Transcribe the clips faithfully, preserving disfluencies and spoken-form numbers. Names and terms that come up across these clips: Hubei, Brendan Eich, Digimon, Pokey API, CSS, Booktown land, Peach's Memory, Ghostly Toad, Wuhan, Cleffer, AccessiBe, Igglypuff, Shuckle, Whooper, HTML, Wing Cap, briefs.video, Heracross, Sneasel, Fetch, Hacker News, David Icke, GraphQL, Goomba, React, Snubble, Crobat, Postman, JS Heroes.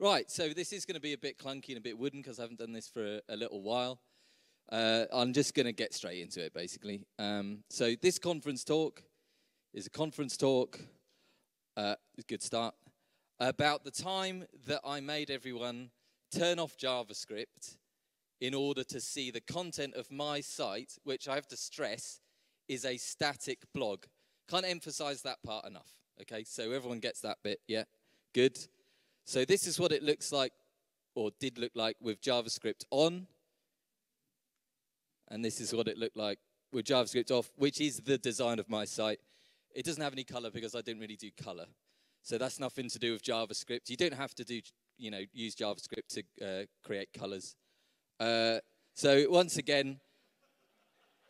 Right, so this is going to be a bit clunky and a bit wooden because I haven't done this for a, a little while. Uh, I'm just going to get straight into it, basically. Um, so this conference talk is a conference talk, uh, good start, about the time that I made everyone turn off JavaScript in order to see the content of my site, which I have to stress is a static blog. Can't emphasize that part enough, okay? So everyone gets that bit, yeah? Good. So this is what it looks like, or did look like, with JavaScript on. And this is what it looked like with JavaScript off, which is the design of my site. It doesn't have any color because I didn't really do color. So that's nothing to do with JavaScript. You don't have to do, you know, use JavaScript to uh, create colors. Uh, so once again,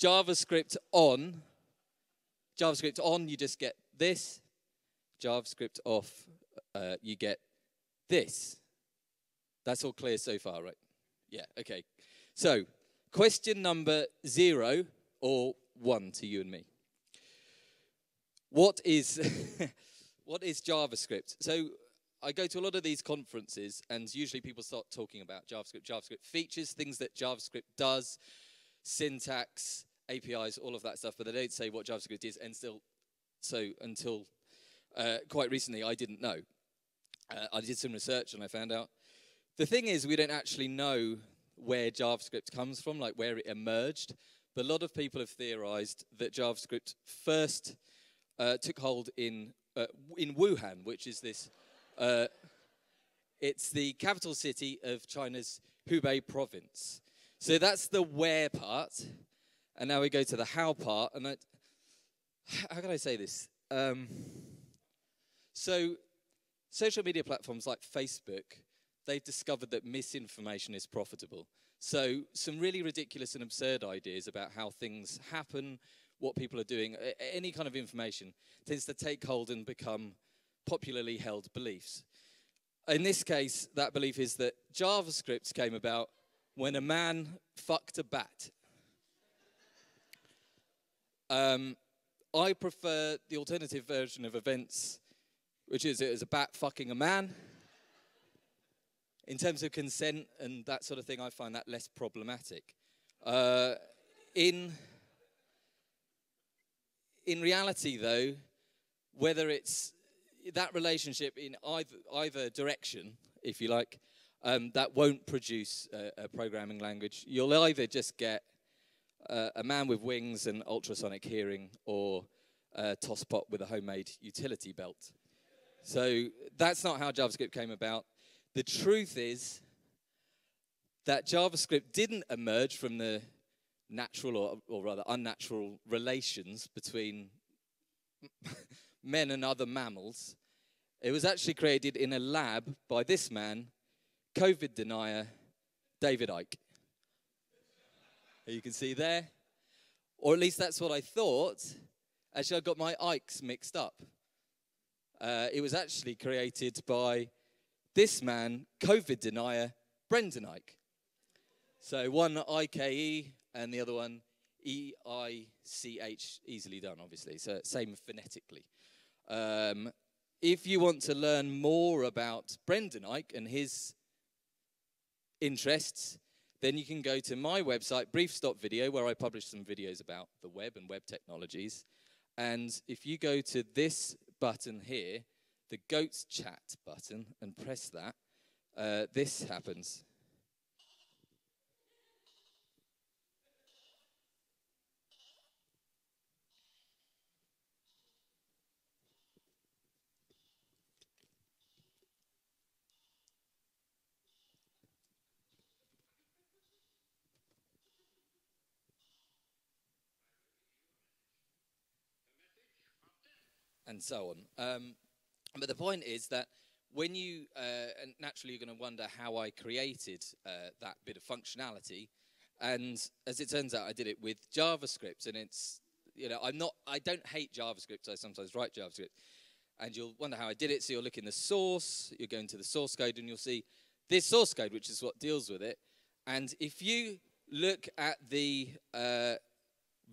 JavaScript on, JavaScript on, you just get this. JavaScript off, uh, you get this. That's all clear so far, right? Yeah, okay. So question number zero, or one to you and me. What is, what is JavaScript? So I go to a lot of these conferences, and usually people start talking about JavaScript, JavaScript features, things that JavaScript does, syntax, A P Is, all of that stuff, but they don't say what JavaScript is, and still, so until uh, quite recently, I didn't know. Uh, I did some research, and I found out. The thing is, we don't actually know where JavaScript comes from, like where it emerged, but a lot of people have theorized that JavaScript first uh, took hold in, uh, in Wuhan, which is this... Uh, it's the capital city of China's Hubei province. So that's the where part. And now we go to the how part. And I, how can I say this? Um, so social media platforms like Facebook, they've discovered that misinformation is profitable. So some really ridiculous and absurd ideas about how things happen, what people are doing, any kind of information tends to take hold and become popularly held beliefs. In this case, that belief is that JavaScript came about when a man fucked a bat. um, I prefer the alternative version of events, which is it was a bat fucking a man. In terms of consent and that sort of thing, I find that less problematic. Uh, in, in reality, though, whether it's that relationship in either, either direction, if you like, um, that won't produce a, a programming language. You'll either just get uh, a man with wings and ultrasonic hearing, or a tosspot with a homemade utility belt. So that's not how JavaScript came about. The truth is that JavaScript didn't emerge from the natural, or, or rather unnatural, relations between men and other mammals. It was actually created in a lab by this man, COVID denier, David Icke. You can see there. Or at least that's what I thought. Actually, I got my Ikes mixed up. Uh, it was actually created by this man, COVID denier, Brendan Eich. So one I K E and the other one E I C H, easily done, obviously. So same phonetically. Um, if you want to learn more about Brendan Eich and his interests, then you can go to my website, briefs dot video, where I publish some videos about the web and web technologies. And if you go to this button here, the goat's chat button, and press that, uh, this happens. And so on. Um, but the point is that when you, uh, and naturally you're going to wonder how I created uh, that bit of functionality, and as it turns out, I did it with JavaScript, and it's, you know, I'm not, I don't hate JavaScript, I sometimes write JavaScript, and you'll wonder how I did it, so you'll look in the source, you're going to the source code, and you'll see this source code, which is what deals with it, and if you look at the uh,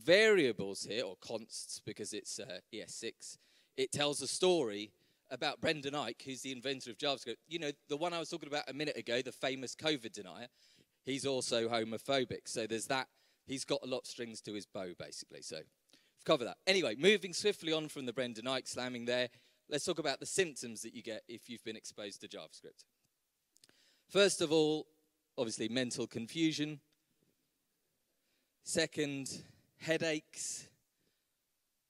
variables here, or consts, because it's uh, E S six, it tells a story about Brendan Eich, who's the inventor of JavaScript. You know, the one I was talking about a minute ago, the famous COVID denier, he's also homophobic. So there's that. He's got a lot of strings to his bow, basically. So we've covered that. Anyway, moving swiftly on from the Brendan Eich slamming there, let's talk about the symptoms that you get if you've been exposed to JavaScript. First of all, obviously, mental confusion. Second, headaches.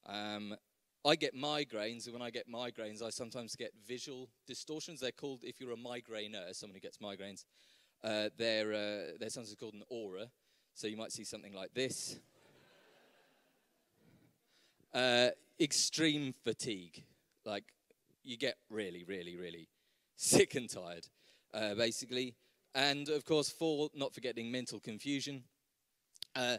Um, I get migraines, and when I get migraines, I sometimes get visual distortions. They're called, if you're a migraineur, someone who gets migraines, uh, they're, uh, they're sometimes called an aura. So you might see something like this. uh, extreme fatigue. Like, you get really, really, really sick and tired, uh, basically. And, of course, four, not forgetting mental confusion. Uh,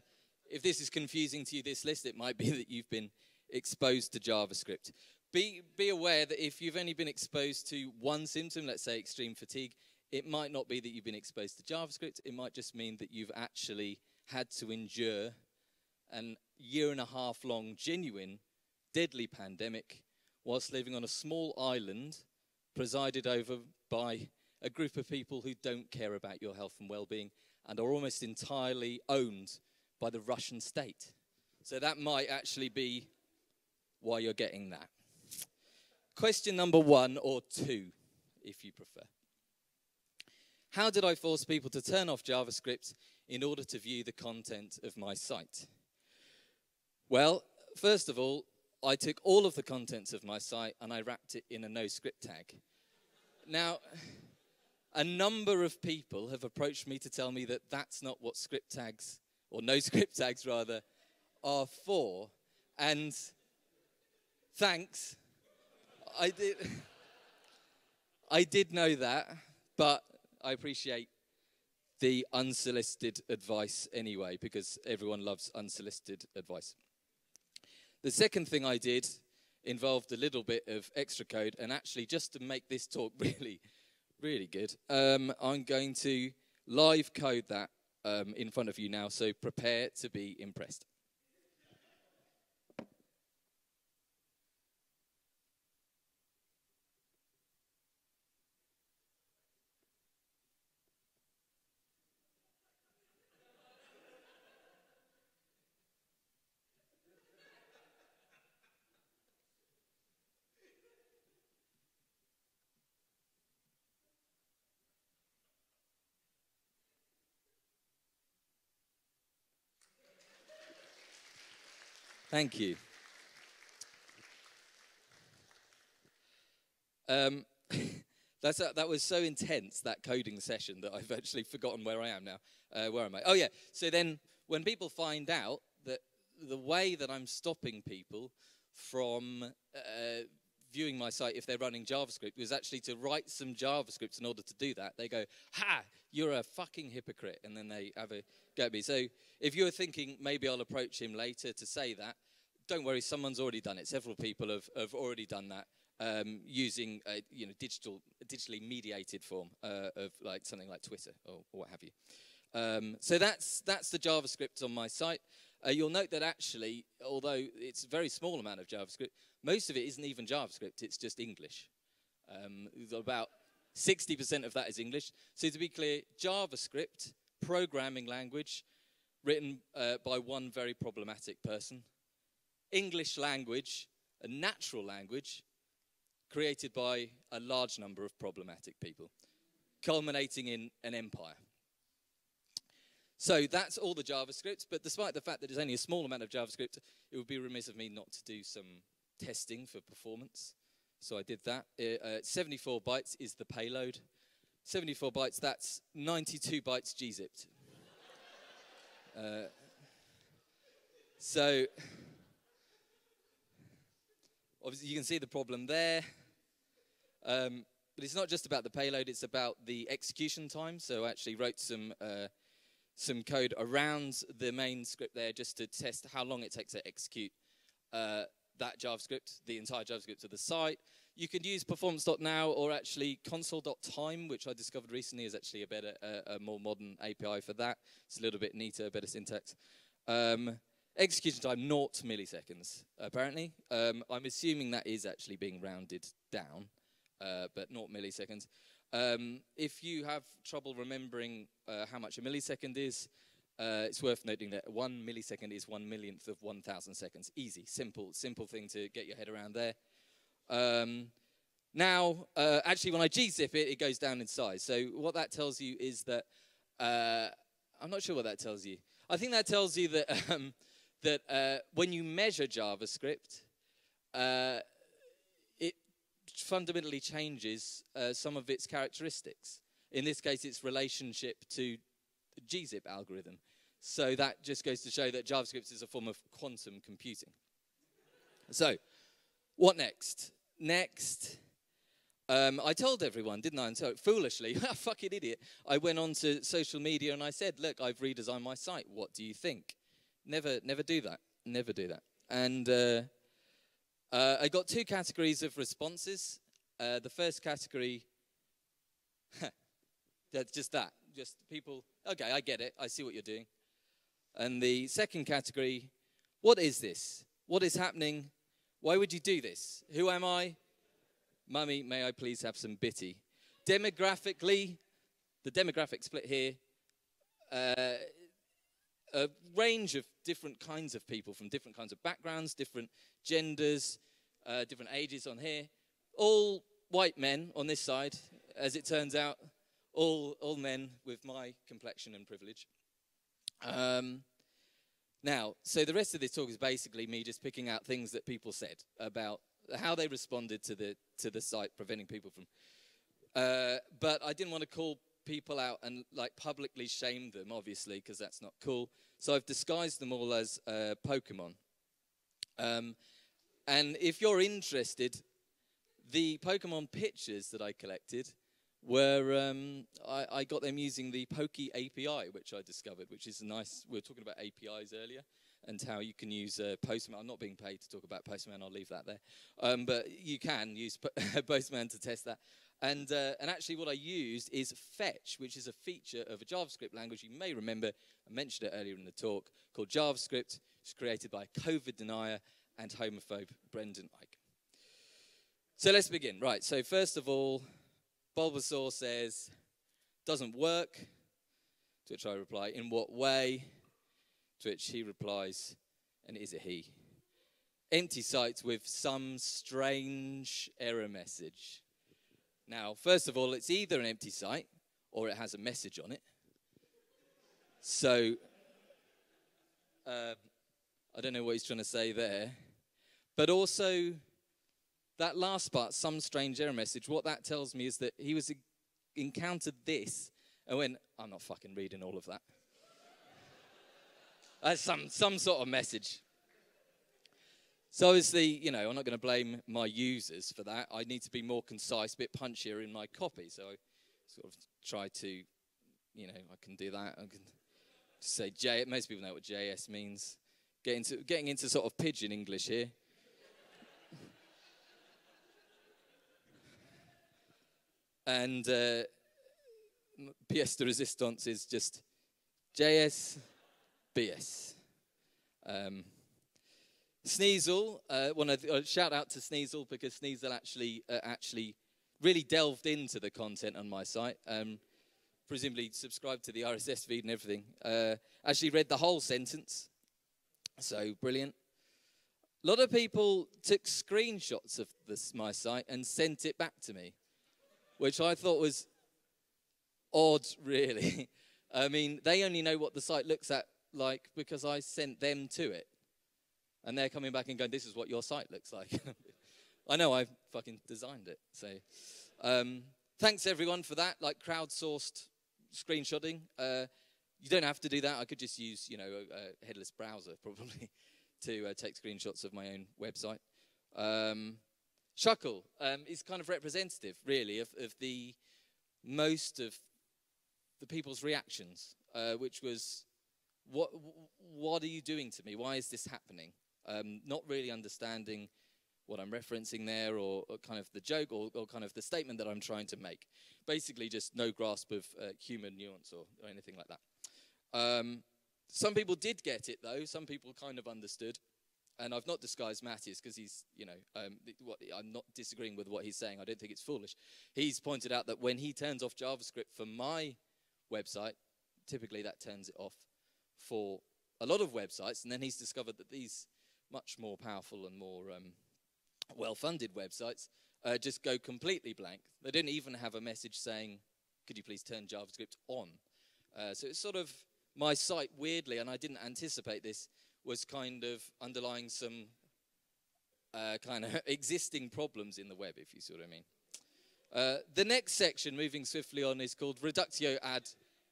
if this is confusing to you, this list, it might be that you've been exposed to JavaScript. Be, be aware that if you've only been exposed to one symptom, let's say extreme fatigue, it might not be that you've been exposed to JavaScript. It might just mean that you've actually had to endure an year and a half long, genuine, deadly pandemic whilst living on a small island presided over by a group of people who don't care about your health and well-being and are almost entirely owned by the Russian state. So that might actually be why you're getting that. Question number one, or two, if you prefer. How did I force people to turn off JavaScript in order to view the content of my site? Well, first of all, I took all of the contents of my site and I wrapped it in a no-script tag. Now, a number of people have approached me to tell me that that's not what script tags, or no-script tags rather, are for. And thanks. I did, I did know that, but I appreciate the unsolicited advice anyway, because everyone loves unsolicited advice. The second thing I did involved a little bit of extra code, and actually just to make this talk really, really good, um, I'm going to live code that um, in front of you now, so prepare to be impressed. Thank you. Um, that's, uh, that was so intense, that coding session, that I've actually forgotten where I am now. Uh, where am I? Oh, yeah. So then when people find out that the way that I'm stopping people from uh, viewing my site if they're running JavaScript was actually to write some JavaScript in order to do that, they go, ha, you're a fucking hypocrite. And then they have a go at me. So if you were thinking maybe I'll approach him later to say that, don't worry, someone's already done it. Several people have, have already done that um, using a you know, digital, digitally mediated form uh, of like something like Twitter or, or what have you. Um, so that's, that's the JavaScript on my site. Uh, you'll note that actually, although it's a very small amount of JavaScript, most of it isn't even JavaScript, it's just English. Um, about sixty percent of that is English. So to be clear, JavaScript, programming language, written uh, by one very problematic person. English language, a natural language, created by a large number of problematic people, culminating in an empire. So that's all the JavaScript, but despite the fact that there's only a small amount of JavaScript, it would be remiss of me not to do some testing for performance. So I did that. Uh, seventy-four bytes is the payload. seventy-four bytes, that's ninety-two bytes G zipped. uh, so, obviously you can see the problem there. Um, but it's not just about the payload, it's about the execution time. So I actually wrote some, uh, some code around the main script there just to test how long it takes to execute uh, that JavaScript, the entire JavaScript of the site. You can use performance dot now or actually console dot time, which I discovered recently is actually a better, uh, a more modern A P I for that. It's a little bit neater, better syntax. Um, Execution time, naught milliseconds, apparently. Um, I'm assuming that is actually being rounded down, uh, but naught milliseconds. Um, if you have trouble remembering uh, how much a millisecond is, uh, it's worth noting that one millisecond is one millionth of one thousand seconds. Easy, simple, simple thing to get your head around there. Um, now, uh, actually, when I gzip it, it goes down in size. So what that tells you is that, uh, I'm not sure what that tells you. I think that tells you that um, that uh, when you measure JavaScript, uh, it fundamentally changes uh, some of its characteristics. In this case, its relationship to the gzip algorithm. So that just goes to show that JavaScript is a form of quantum computing. So, what next? Next, um, I told everyone, didn't I? And so foolishly, fucking idiot, I went on to social media and I said, look, I've redesigned my site. What do you think? Never, never do that. Never do that. And uh, uh, I got two categories of responses. Uh, the first category, that's just that. Just people, okay, I get it. I see what you're doing. And the second category, what is this? What is happening? Why would you do this? Who am I? Mummy, may I please have some bitty? Demographically, the demographic split here, uh, a range of different kinds of people from different kinds of backgrounds, different genders, uh, different ages on here. All white men on this side, as it turns out, all, all men with my complexion and privilege. Um, now, so the rest of this talk is basically me just picking out things that people said about how they responded to the, to the site, preventing people from... Uh, but I didn't want to call people out and like publicly shame them, obviously, because that's not cool. So I've disguised them all as uh, Pokemon. Um, and if you're interested, the Pokemon pictures that I collected were, um, I, I got them using the Pokey A P I, which I discovered, which is nice. We were talking about A P Is earlier and how you can use uh, Postman. I'm not being paid to talk about Postman, I'll leave that there. Um, but you can use Postman to test that. And, uh, and actually what I used is Fetch, which is a feature of a JavaScript language you may remember, I mentioned it earlier in the talk, called JavaScript. It's created by COVID denier and homophobe Brendan Eich. So let's begin. Right, so first of all, Bulbasaur says, doesn't work, to which I reply, in what way? To which he replies, and is it he? Empty sites with some strange error message. Now, first of all, it's either an empty site or it has a message on it. So, uh, I don't know what he's trying to say there. But also, that last part, some strange error message, what that tells me is that he was encountered this and went, I'm not fucking reading all of that. That's some, some sort of message. So obviously, you know, I'm not going to blame my users for that. I need to be more concise, a bit punchier in my copy. So I sort of try to, you know, I can do that. I can say J. Most people know what J S means. Getting into getting into sort of pidgin English here. And uh, pièce de résistance is just J S, B S. Um, Sneasel, uh, wanna uh, shout out to Sneasel because Sneasel actually uh, actually really delved into the content on my site. Um, presumably subscribed to the R S S feed and everything. Uh, actually read the whole sentence, so brilliant. A lot of people took screenshots of this, my site and sent it back to me, which I thought was odd, really. I mean, they only know what the site looks at like because I sent them to it. And they're coming back and going, this is what your site looks like. I know, I fucking designed it. So, um, thanks everyone for that, like crowdsourced screenshotting. Uh, you don't have to do that. I could just use, you know, a, a headless browser probably to uh, take screenshots of my own website. Um, Shuckle um, is kind of representative, really, of, of the most of the people's reactions, uh, which was, what, what are you doing to me? Why is this happening? Um, not really understanding what I'm referencing there or, or kind of the joke or, or kind of the statement that I'm trying to make. Basically just no grasp of uh, human nuance or, or anything like that. Um, Some people did get it, though. Some people kind of understood. And I've not disguised Matthias because he's, you know, um, what, I'm not disagreeing with what he's saying. I don't think it's foolish. He's pointed out that when he turns off JavaScript for my website, typically that turns it off for a lot of websites. And then he's discovered that these much more powerful and more um, well-funded websites uh, just go completely blank. They don't even have a message saying, could you please turn JavaScript on? Uh, so it's sort of my site, weirdly, and I didn't anticipate this, was kind of underlying some uh, kind of existing problems in the web, if you see what I mean. Uh, the next section, moving swiftly on, is called Reductio ad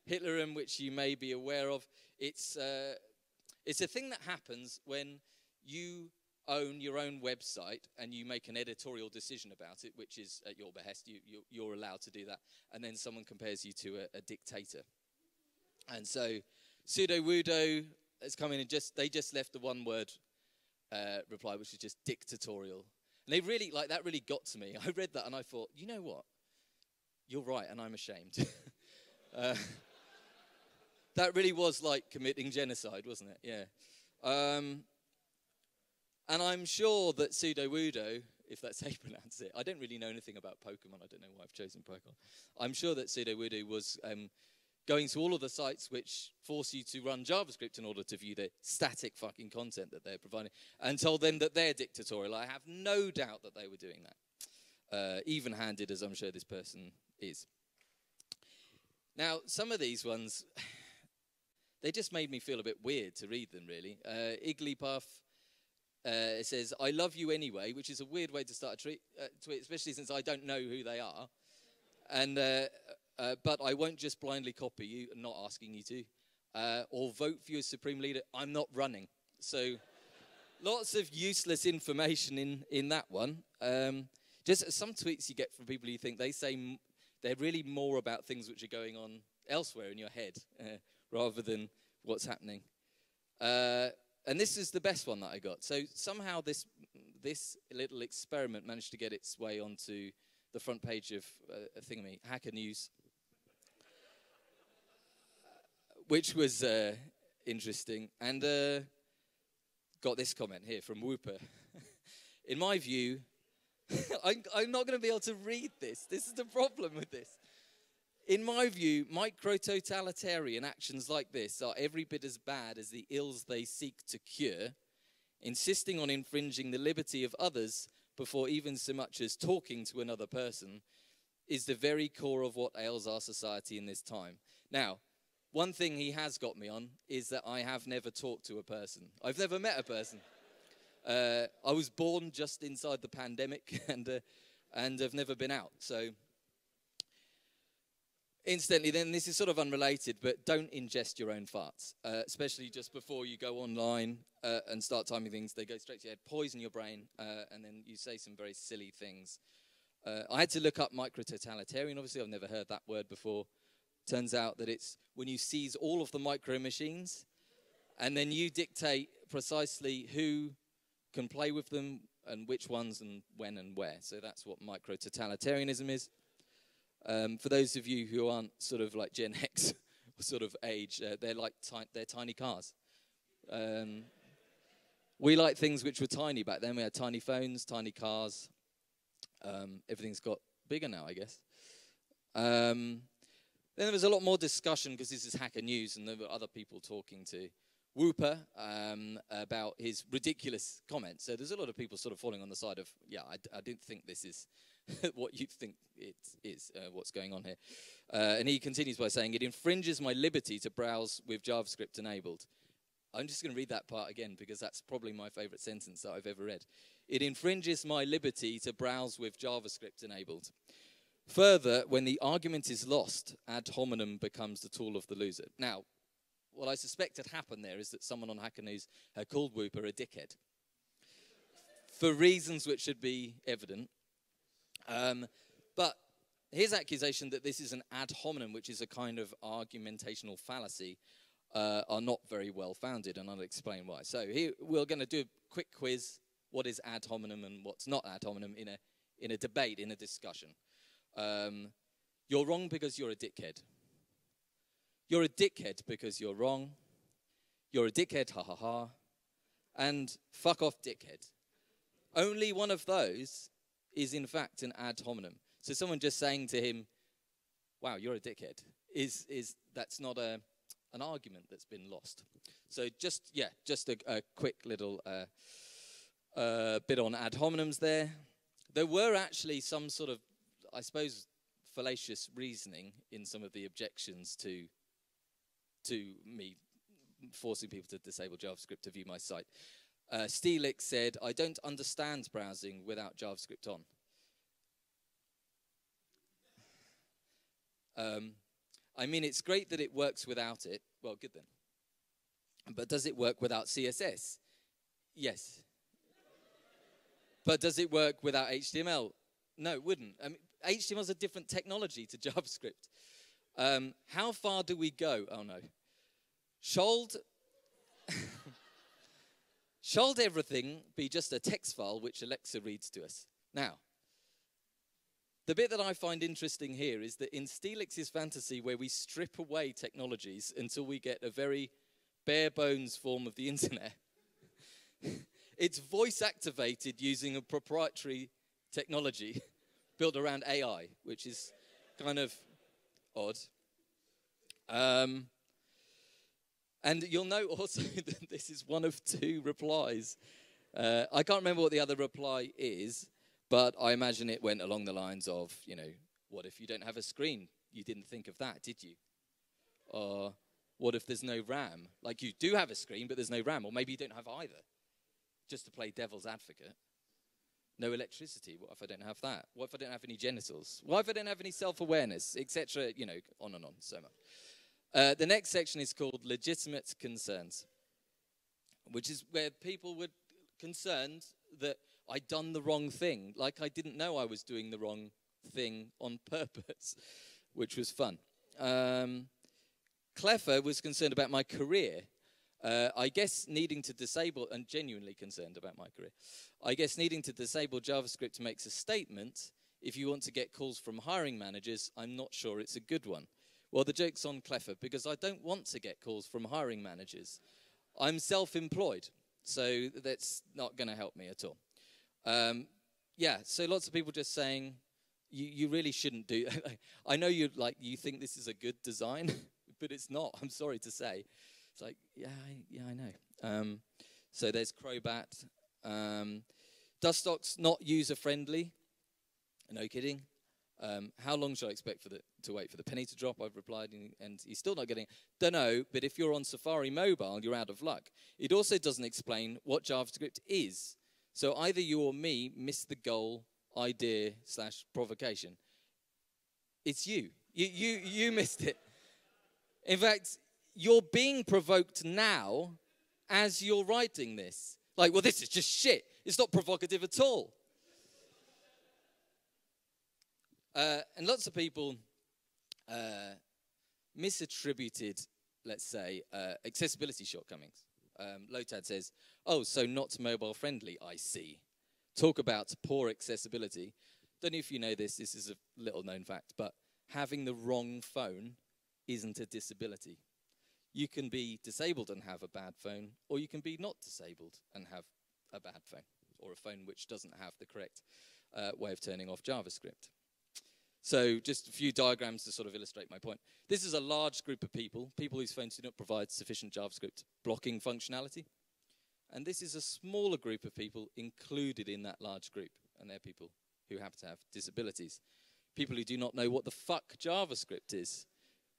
Hitlerum, which you may be aware of. It's, uh, it's a thing that happens when you own your own website and you make an editorial decision about it, which is at your behest. You, you, you're allowed to do that. And then someone compares you to a, a dictator. And so pseudo-wudo has come in and just, they just left the one word uh, reply, which is just dictatorial. And they really, like, that really got to me. I read that and I thought, you know what? You're right, and I'm ashamed. uh, that really was like committing genocide, wasn't it? Yeah. Um, and I'm sure that pseudo-wudo, if that's how you pronounce it, I don't really know anything about Pokemon. I don't know why I've chosen Pokemon. I'm sure that pseudo-wudo was um, going to all of the sites which force you to run JavaScript in order to view the static fucking content that they're providing, and told them that they're dictatorial. I have no doubt that they were doing that, uh, even-handed, as I'm sure this person is. Now, some of these ones, they just made me feel a bit weird to read them, really. Uh, Igglypuff, uh, it says, I love you anyway, which is a weird way to start a tweet, uh, tweet especially since I don't know who they are. And... Uh, Uh, but I won't just blindly copy you, not asking you to, uh, or vote for you as Supreme Leader. I'm not running. So lots of useless information in, in that one. Um, just some tweets you get from people you think they say m they're really more about things which are going on elsewhere in your head uh, rather than what's happening. Uh, and this is the best one that I got. So somehow this, this little experiment managed to get its way onto the front page of uh, thingamee, Hacker News. Which was uh, interesting, and uh, got this comment here from Whooper. In my view, I'm, I'm not going to be able to read this. This is the problem with this. In my view, micro-totalitarian actions like this are every bit as bad as the ills they seek to cure, insisting on infringing the liberty of others before even so much as talking to another person is the very core of what ails our society in this time. Now, one thing he has got me on is that I have never talked to a person. I've never met a person. Uh, I was born just inside the pandemic, and uh, and I've never been out. So, incidentally, then, this is sort of unrelated, but don't ingest your own farts, uh, especially just before you go online uh, and start timing things. They go straight to your head, poison your brain, uh, and then you say some very silly things. Uh, I had to look up micro-totalitarian. Obviously, I've never heard that word before. Turns out that it's when you seize all of the micro machines and then you dictate precisely who can play with them and which ones and when and where. So that's what micro-totalitarianism is. Um, for those of you who aren't sort of like Gen X sort of age, uh, they're like ti they're tiny cars. Um, we like things which were tiny back then. We had tiny phones, tiny cars. Um, everything's got bigger now, I guess. Um, Then there was a lot more discussion, because this is Hacker News, and there were other people talking to Whooper um, about his ridiculous comments. So there's a lot of people sort of falling on the side of, yeah, I, I don't think this is what you think it is, uh, what's going on here. Uh, and he continues by saying, it infringes my liberty to browse with JavaScript enabled. I'm just going to read that part again, because that's probably my favorite sentence that I've ever read. It infringes my liberty to browse with JavaScript enabled. Further, when the argument is lost, ad hominem becomes the tool of the loser. Now, what I suspect had happened there is that someone on Hacker News had called Whooper a dickhead for reasons which should be evident. Um, but his accusation that this is an ad hominem, which is a kind of argumentational fallacy, uh, are not very well founded, and I'll explain why. So here we're going to do a quick quiz, what is ad hominem and what's not ad hominem in a, in a debate, in a discussion. Um, you're wrong because you're a dickhead. You're a dickhead because you're wrong. you're a dickhead, ha ha ha, and fuck off, dickhead. Only one of those is in fact an ad hominem. So someone just saying to him, wow, you're a dickhead, is, is that's not a, an argument that's been lost. So just, yeah, just a, a quick little uh, uh, bit on ad hominems there. There were actually some sort of, I suppose, fallacious reasoning in some of the objections to, to me forcing people to disable JavaScript to view my site. Uh, Steelix said, I don't understand browsing without JavaScript on. Um, I mean, it's great that it works without it. Well, good then. But does it work without C S S? Yes. But does it work without H T M L? No, it wouldn't. I mean, H T M L is a different technology to JavaScript. Um, how far do we go? Oh, no. Should Should everything be just a text file which Alexa reads to us? Now, the bit that I find interesting here is that in Steelix's fantasy, where we strip away technologies until we get a very bare bones form of the internet, it's voice activated using a proprietary technology built around A I, which is kind of odd. Um, and you'll note also that this is one of two replies. Uh, I can't remember what the other reply is, but I imagine it went along the lines of, you know, what if you don't have a screen? You didn't think of that, did you? Or what if there's no RAM? Like, you do have a screen, but there's no RAM, or maybe you don't have either. Just to play devil's advocate. No electricity, what if I don't have that? What if I don't have any genitals? What if I don't have any self-awareness, et cetera, you know, on and on, so much. Uh, the next section is called legitimate concerns, which is where people were concerned that I'd done the wrong thing, like I didn't know I was doing the wrong thing on purpose, which was fun. Um, Cleffer was concerned about my career. Uh, I guess needing to disable, and genuinely concerned about my career, I guess needing to disable JavaScript makes a statement. If you want to get calls from hiring managers, I'm not sure it's a good one. Well, the joke's on Cleffer, because I don't want to get calls from hiring managers. I'm self-employed, so that's not going to help me at all. Um, yeah, so lots of people just saying, you, you really shouldn't do that. I know you like you think this is a good design, but it's not, I'm sorry to say. It's like, yeah, I, yeah, I know. Um, so there's Crobat. Um, Dustoc's not user-friendly. No kidding. Um, how long should I expect for the, to wait for the penny to drop? I've replied, and, and he's still not getting it. Don't know, but if you're on Safari Mobile, you're out of luck. It also doesn't explain what JavaScript is. So either you or me missed the goal, idea, slash provocation. It's you. You, you, you missed it. In fact, you're being provoked now as you're writing this. Like, well, this is just shit. It's not provocative at all. Uh, and lots of people uh, misattributed, let's say, uh, accessibility shortcomings. Um, Lotad says, oh, so not mobile friendly, I see. Talk about poor accessibility. Don't know if you know this, this is a little known fact, but having the wrong phone isn't a disability. You can be disabled and have a bad phone, or you can be not disabled and have a bad phone, or a phone which doesn't have the correct uh, way of turning off JavaScript. So just a few diagrams to sort of illustrate my point. This is a large group of people, people whose phones do not provide sufficient JavaScript blocking functionality. And this is a smaller group of people included in that large group, and they're people who happen to have disabilities. People who do not know what the fuck JavaScript is.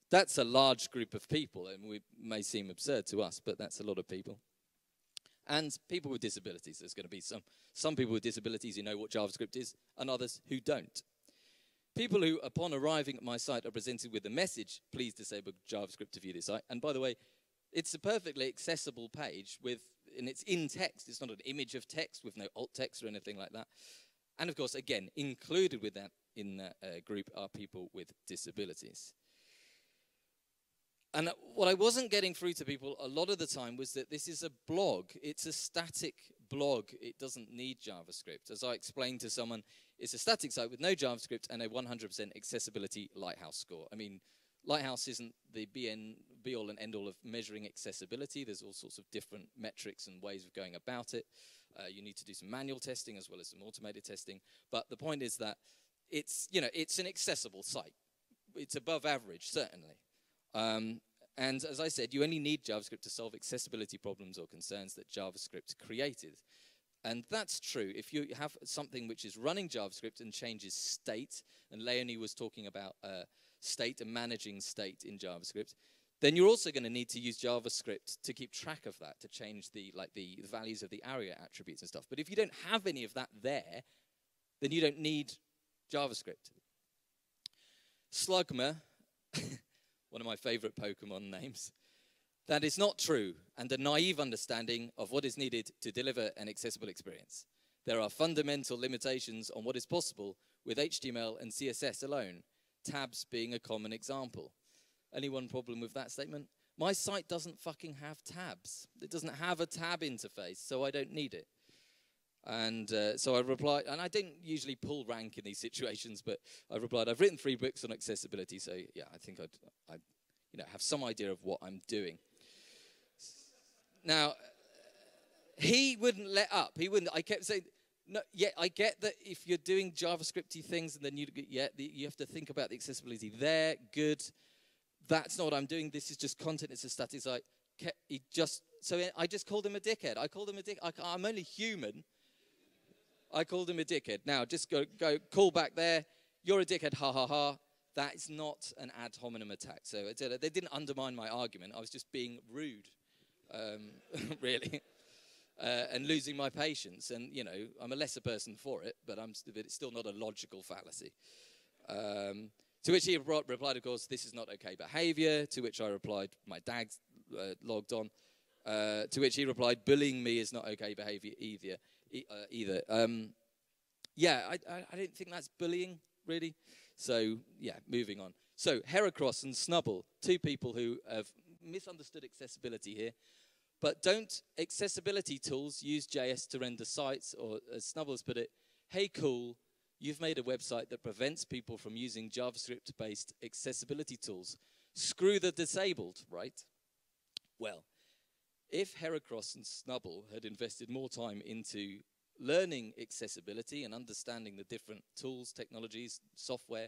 That's a large group of people, and it may seem absurd to us, but that's a lot of people. And people with disabilities, there's going to be some, some people with disabilities who know what JavaScript is, and others who don't. People who, upon arriving at my site, are presented with a message, please disable JavaScript to view this site. And by the way, it's a perfectly accessible page, with, and it's in text. It's not an image of text with no alt text or anything like that. And of course, again, included with that in that uh, group are people with disabilities. And what I wasn't getting through to people a lot of the time was that this is a blog. It's a static blog. It doesn't need JavaScript. As I explained to someone, it's a static site with no JavaScript and a one hundred percent accessibility lighthouse score. I mean, Lighthouse isn't the be-all and end-all of measuring accessibility. There's all sorts of different metrics and ways of going about it. Uh, you need to do some manual testing as well as some automated testing. But the point is that it's, you know, it's an accessible site. It's above average, certainly. Um, and as I said, you only need JavaScript to solve accessibility problems or concerns that JavaScript created. And that's true if you have something which is running JavaScript and changes state, and Leonie was talking about uh, state and managing state in JavaScript, then you're also going to need to use JavaScript to keep track of that, to change the, like, the values of the ARIA attributes and stuff. But if you don't have any of that there, then you don't need JavaScript. Slugma, one of my favorite Pokemon names, that is not true, and a naive understanding of what is needed to deliver an accessible experience. There are fundamental limitations on what is possible with H T M L and C S S alone, tabs being a common example. Only one problem with that statement? My site doesn't fucking have tabs. It doesn't have a tab interface, so I don't need it. And uh, so I replied, and I didn't usually pull rank in these situations, but I replied, I've written three books on accessibility, so yeah, I think I'd, I'd you know, have some idea of what I'm doing. Now, he wouldn't let up. He wouldn't. I kept saying, no, yeah, I get that if you're doing JavaScript-y things and then you, yeah, the, you have to think about the accessibility there, good. That's not what I'm doing. This is just content. It's a static site. He just, so I just called him a dickhead. I called him a dick. I, I'm only human. I called him a dickhead. Now, just go, go, call back there. You're a dickhead, ha, ha, ha. That is not an ad hominem attack. So they didn't undermine my argument. I was just being rude. Um, really, uh, and losing my patience, and you know, I'm a lesser person for it, but I'm st but it's still not a logical fallacy. Um, to which he replied, of course, this is not okay behavior, to which I replied, my dad's uh, logged on, uh, to which he replied, bullying me is not okay behavior either. E uh, either. Um, yeah, I, I, I don't think that's bullying, really. So, yeah, moving on. So, Heracross and Snubble, two people who have misunderstood accessibility here, but don't accessibility tools use J S to render sites, or as Snubbles put it, hey cool, you've made a website that prevents people from using JavaScript-based accessibility tools. Screw the disabled, right? Well, if Heracross and Snubble had invested more time into learning accessibility and understanding the different tools, technologies, software,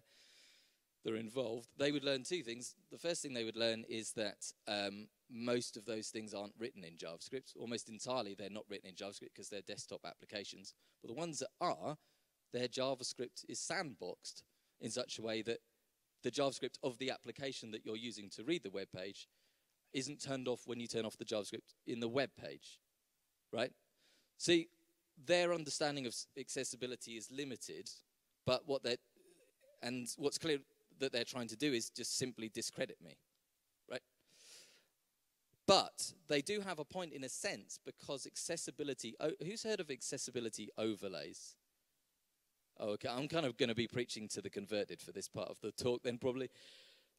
that are involved, they would learn two things. The first thing they would learn is that um, most of those things aren't written in JavaScript. Almost entirely, they're not written in JavaScript because they're desktop applications. But the ones that are, their JavaScript is sandboxed in such a way that the JavaScript of the application that you're using to read the web page isn't turned off when you turn off the JavaScript in the web page, right? See, their understanding of accessibility is limited, but what they're, and what's clear, that they're trying to do is just simply discredit me, right? But they do have a point in a sense because accessibility, oh, who's heard of accessibility overlays? Oh, okay, I'm kind of gonna be preaching to the converted for this part of the talk then probably.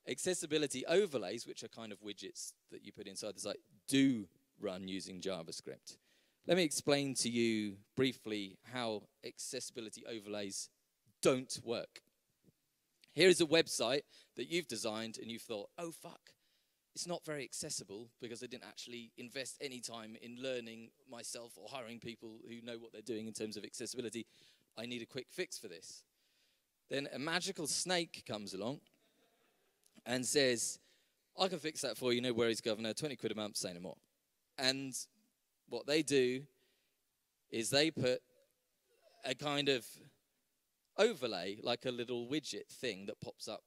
Accessibility overlays, which are kind of widgets that you put inside the site, do run using JavaScript. Let me explain to you briefly how accessibility overlays don't work. Here is a website that you've designed and you've thought, oh fuck, it's not very accessible because I didn't actually invest any time in learning myself or hiring people who know what they're doing in terms of accessibility. I need a quick fix for this. Then a magical snake comes along and says, I can fix that for you, no worries, governor, twenty quid a month, say no more. And what they do is they put a kind of overlay, like a little widget thing that pops up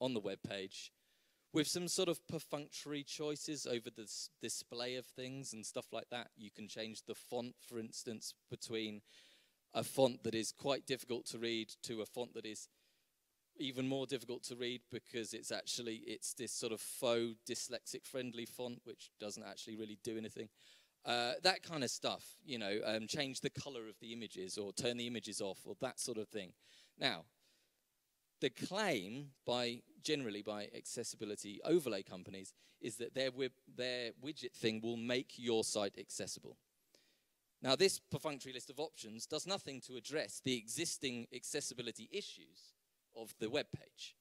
on the web page with some sort of perfunctory choices over the display of things and stuff like that. You can change the font, for instance, between a font that is quite difficult to read to a font that is even more difficult to read because it's actually, it's this sort of faux dyslexic-friendly font which doesn't actually really do anything. Uh, that kind of stuff, you know, um, change the color of the images or turn the images off or that sort of thing. Now, the claim by, generally by accessibility overlay companies is that their, wi their widget thing will make your site accessible. Now, this perfunctory list of options does nothing to address the existing accessibility issues of the web page.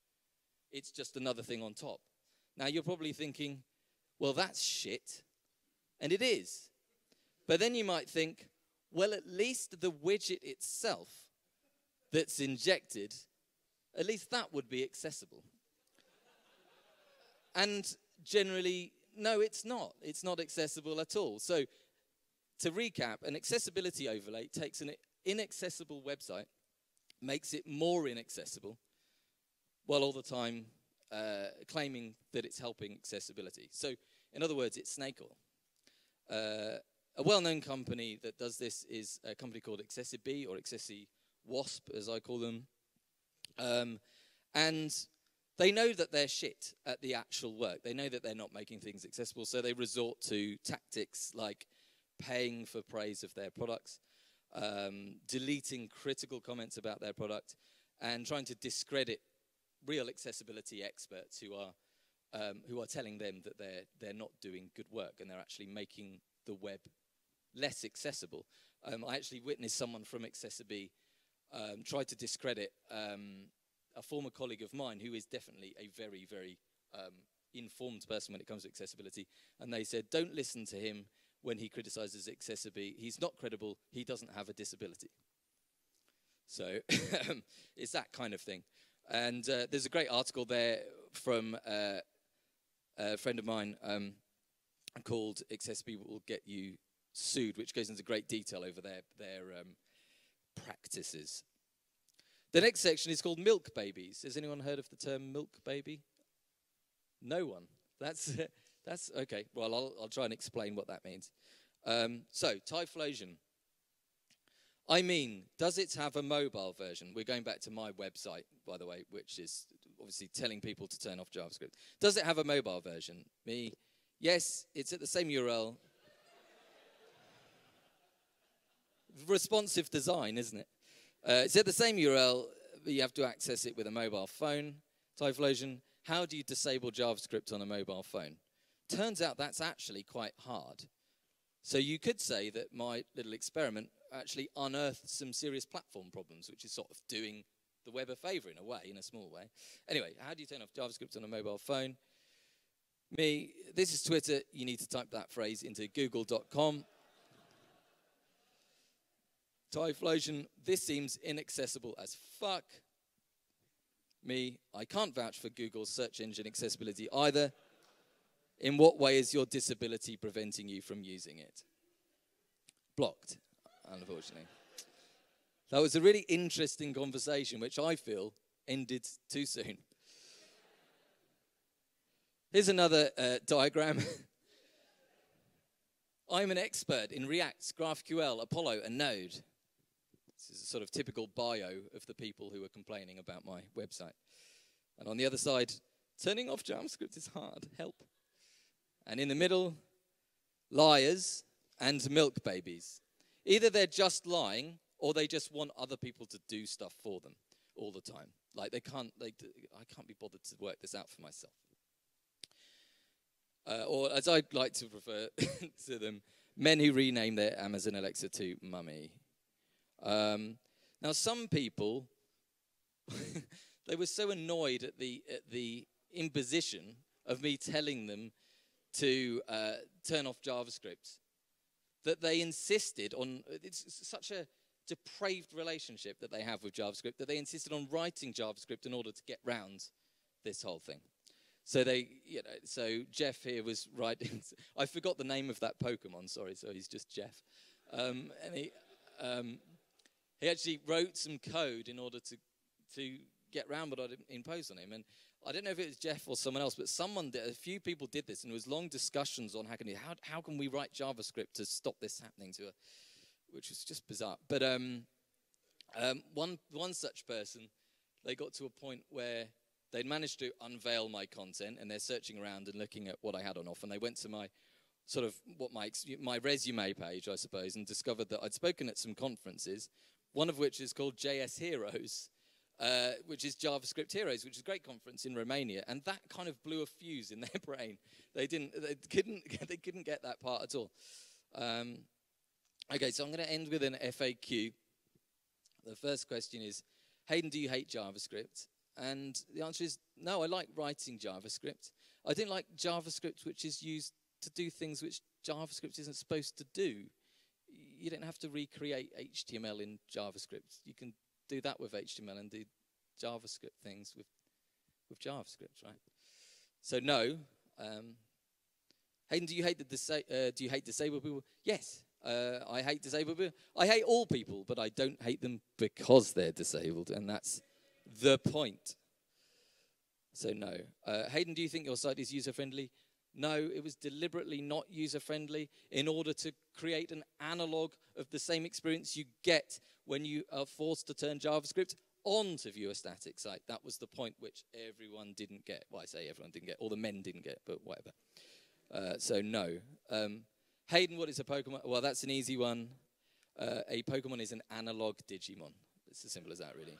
It's just another thing on top. Now, you're probably thinking, well, that's shit. And it is. But then you might think, well, at least the widget itself that's injected, at least that would be accessible. And generally, no, it's not. It's not accessible at all. So to recap, an accessibility overlay takes an inaccessible website, makes it more inaccessible, while all the time uh, claiming that it's helping accessibility. So in other words, it's snake oil. Uh, a well-known company that does this is a company called AccessiBe, or AccessiWasp, as I call them. Um, and they know that they're shit at the actual work. They know that they're not making things accessible, so they resort to tactics like paying for praise of their products, um, deleting critical comments about their product, and trying to discredit real accessibility experts who are um, who are telling them that they're they're not doing good work and they're actually making the web less accessible. Um, I actually witnessed someone from AccessiBe um, try to discredit um, a former colleague of mine who is definitely a very very um, informed person when it comes to accessibility, and they said, "Don't listen to him when he criticizes AccessiBe. He's not credible. He doesn't have a disability." So it's that kind of thing. And uh, there's a great article there from uh, a friend of mine um, called "AccessiBe Will Get You Sued," which goes into great detail over their, their um, practices. The next section is called milk babies. Has anyone heard of the term milk baby? No one. That's, that's okay. Well, I'll, I'll try and explain what that means. Um, so, typhlosion. I mean, does it have a mobile version? We're going back to my website, by the way, which is obviously telling people to turn off JavaScript. Does it have a mobile version? Me, yes, it's at the same U R L. Responsive design, isn't it? Uh, it's at the same U R L, but you have to access it with a mobile phone. Typhlosion, how do you disable JavaScript on a mobile phone? Turns out that's actually quite hard. So you could say that my little experiment actually unearthed some serious platform problems, which is sort of doing the web a favor in a way, in a small way. Anyway, how do you turn off JavaScript on a mobile phone? Me, this is Twitter. You need to type that phrase into google dot com. Typhlosion, this seems inaccessible as fuck. Me, I can't vouch for Google's search engine accessibility either. In what way is your disability preventing you from using it? Blocked. Unfortunately. That was a really interesting conversation, which I feel ended too soon. Here's another uh, diagram. I'm an expert in React, GraphQL, Apollo, and Node. This is a sort of typical bio of the people who are complaining about my website. And on the other side, turning off JavaScript is hard, help. And in the middle, liars and milk babies. Either they're just lying, or they just want other people to do stuff for them all the time. Like they can't, they, I can't be bothered to work this out for myself. Uh, or as I'd like to refer to them, men who rename their Amazon Alexa to Mummy. Um, now some people, they were so annoyed at the, at the imposition of me telling them to uh, turn off JavaScript, that they insisted on, it's such a depraved relationship that they have with JavaScript, that they insisted on writing JavaScript in order to get round this whole thing. So they, you know, so Jeff here was writing, I forgot the name of that Pokemon, sorry, so he's just Jeff. Um, and he, um, he actually wrote some code in order to, to get round what I'd imposed on him. And I don't know if it was Jeff or someone else, but someone did, a few people did this, and there was long discussions on Hacker News. How, how can we write JavaScript to stop this happening to her? Which was just bizarre. But um, um, one, one such person, they got to a point where they'd managed to unveil my content, and they're searching around and looking at what I had on offer, and they went to my sort of what my, my resume page, I suppose, and discovered that I'd spoken at some conferences, one of which is called J S Heroes, Uh, which is JavaScript Heroes, which is a great conference in Romania, and that kind of blew a fuse in their brain. They didn't, they couldn't, they couldn't get that part at all. Um, okay, so I'm going to end with an F A Q. The first question is, Hayden, do you hate JavaScript? And the answer is no, I like writing JavaScript. I didn't like JavaScript which is used to do things which JavaScript isn't supposed to do. You don't have to recreate H T M L in JavaScript. You can do that with H T M L and do JavaScript things with, with JavaScript, right? So no. Um, Hayden, do you hate the disa uh, do you hate disabled people? Yes, uh, I hate disabled people. I hate all people, but I don't hate them because they're disabled, and that's the point. So no. Uh, Hayden, do you think your site is user-friendly? No, it was deliberately not user-friendly in order to create an analog of the same experience you get when you are forced to turn JavaScript on to view a static site. That was the point which everyone didn't get. Well, I say everyone didn't get, all the men didn't get, but whatever. Uh, so no. Um, Hayden, what is a Pokemon? Well, that's an easy one. Uh, a Pokemon is an analog Digimon. It's as simple as that, really.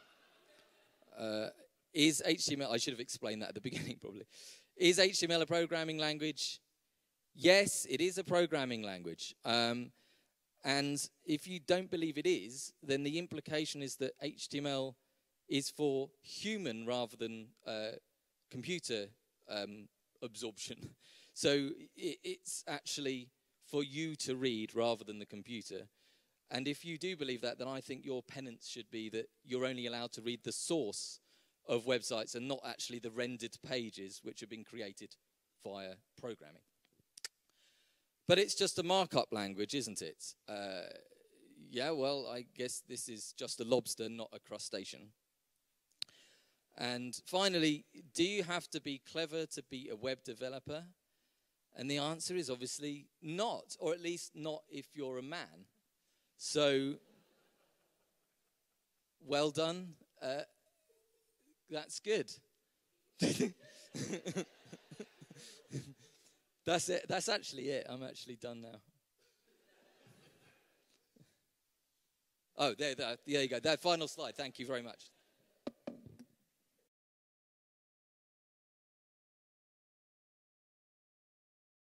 Uh, is H T M L, I should have explained that at the beginning, probably. Is H T M L a programming language? Yes, it is a programming language. Um, and if you don't believe it is, then the implication is that H T M L is for human rather than uh, computer um, absorption. So it, it's actually for you to read rather than the computer. And if you do believe that, then I think your penance should be that you're only allowed to read the source of websites and not actually the rendered pages which have been created via programming. But it's just a markup language, isn't it? Uh, yeah, well, I guess this is just a lobster, not a crustacean. And finally, do you have to be clever to be a web developer? And the answer is obviously not, or at least not if you're a man. So, well done. Uh, That's good. That's it. That's actually it. I'm actually done now. Oh, there, there, there you go. That final slide. Thank you very much.